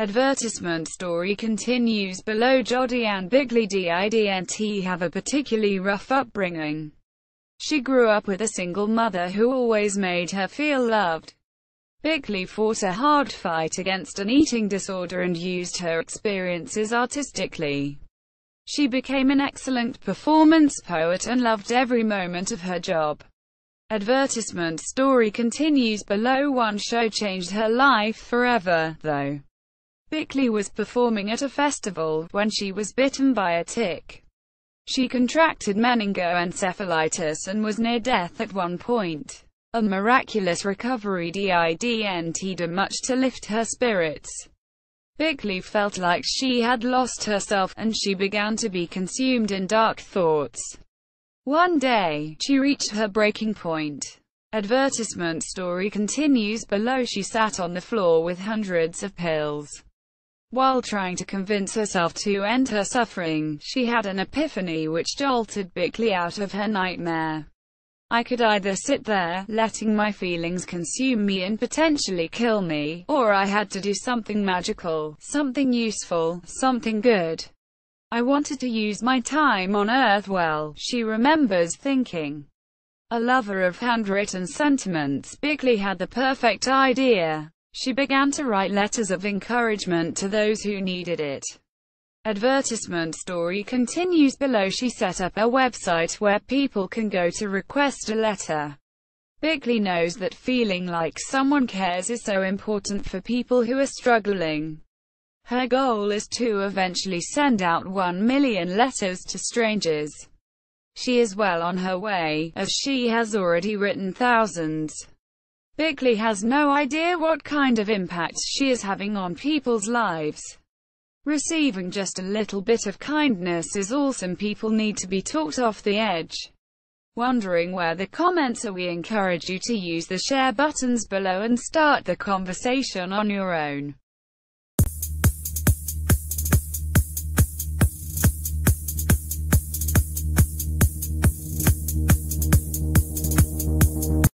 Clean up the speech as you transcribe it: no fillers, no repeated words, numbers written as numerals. Advertisement story continues below. Jodi and Bickley didn't have a particularly rough upbringing. She grew up with a single mother who always made her feel loved. Bickley fought a hard fight against an eating disorder and used her experiences artistically. She became an excellent performance poet and loved every moment of her job. Advertisement story continues below. One Show changed her life forever, though. Bickley was performing at a festival when she was bitten by a tick. She contracted meningoencephalitis and was near death at one point. A miraculous recovery didn't do much to lift her spirits. Bickley felt like she had lost herself, and she began to be consumed in dark thoughts. One day, she reached her breaking point. Advertisement story continues below. She sat on the floor with hundreds of pills. While trying to convince herself to end her suffering, she had an epiphany which jolted Bickley out of her nightmare. I could either sit there, letting my feelings consume me and potentially kill me, or I had to do something magical, something useful, something good. I wanted to use my time on earth well, she remembers thinking. A lover of handwritten sentiments, Bickley had the perfect idea. She began to write letters of encouragement to those who needed it. Advertisement story continues below. She set up a website where people can go to request a letter. Bickley knows that feeling like someone cares is so important for people who are struggling. Her goal is to eventually send out 1 million letters to strangers. She is well on her way, as she has already written thousands. Bickley has no idea what kind of impact she is having on people's lives. Receiving just a little bit of kindness is awesome. People need to be talked off the edge. Wondering where the comments are? We encourage you to use the share buttons below and start the conversation on your own.